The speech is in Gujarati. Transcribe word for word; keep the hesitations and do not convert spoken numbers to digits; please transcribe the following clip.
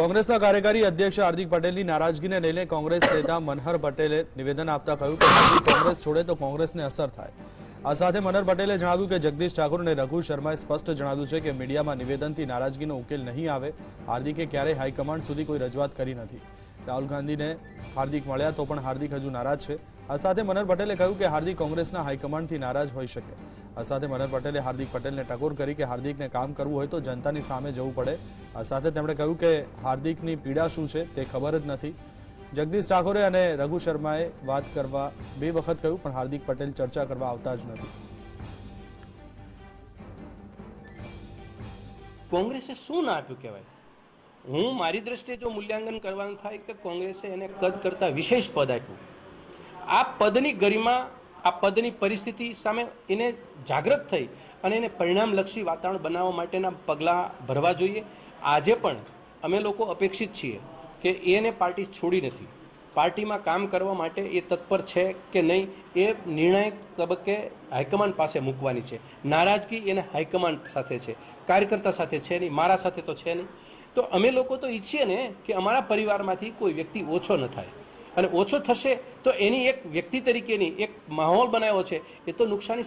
કોંગ્રેસના કાર્યકારી અધ્યક્ષ હાર્દિક પટેલની નારાજગીને લઈને કોંગ્રેસ નેતા મનહર પટેલે નિવેદન આપતા કહ્યું કે જો કોંગ્રેસ છોડે તો કોંગ્રેસને અસર થાય। આ સાથે મનહર પટેલે જણાવ્યું કે જગદીશ ઠાકુર અને રઘુ શર્માએ સ્પષ્ટ જણાવ્યું છે કે મીડિયામાં નિવેદનથી નારાજગીનો ઉકેલ નહીં આવે। હાર્દિકે ક્યારેય હાઈકમાન્ડ સુધી કોઈ રજૂઆત કરી નથી। રાહુલ ગાંધીને હાર્દિક મળ્યા તો પણ હાર્દિક હજુ નારાજ છે। આ સાથે મનહર પટેલે કહ્યું કે હાર્દિક કોંગ્રેસના હાઈકમાન્ડથી નારાજ હોઈ શકે। આ સાથે મનહર પટેલે હાર્દિક પટેલને ટકોર કરી કે હાર્દિકને કામ કરવું હોય તો જનતાની સામે જવું પડે। આ સાથે તેમણે કહ્યું કે હાર્દિકની પીડા શું છે તે ખબર જ નથી। જગદીશ ઠાકોરે અને રઘુ શર્માએ વાત કરવા બે વખત કહ્યું પણ હાર્દિક પટેલ ચર્ચા કરવા આવતા જ નથી। કોંગ્રેસે શું ના આપ્યું કહેવાય? હું મારી દ્રષ્ટિએ જો મૂલ્યાંકન કરવાનું થાય તો કોંગ્રેસે એને કદ કરતા વિશેષ પદ આપ્યું। આ પદની ગરિમા, આ પદની પરિસ્થિતિ સામે એને જાગૃત થઈ અને એને પરિણામલક્ષી વાતાવરણ બનાવવા માટેના પગલાં ભરવા જોઈએ। આજે પણ અમે લોકો અપેક્ષિત છીએ કે એને પાર્ટી છોડી નથી, પાર્ટીમાં કામ કરવા માટે એ તત્પર છે કે નહીં એ નિર્ણાયક તબક્કે હાઈકમાન્ડ પાસે મૂકવાની છે। નારાજગી એને હાઈકમાન્ડ સાથે છે, કાર્યકર્તા સાથે છે નહીં, મારા સાથે તો છે નહીં। તો અમે લોકો તો ઈચ્છીએ ને કે અમારા પરિવારમાંથી કોઈ વ્યક્તિ ઓછો ન થાય, અને ઓછો થશે તો એની એક વ્યક્તિ તરીકેની એક માહોલ બનાવ્યો છે એ તો નુકસાની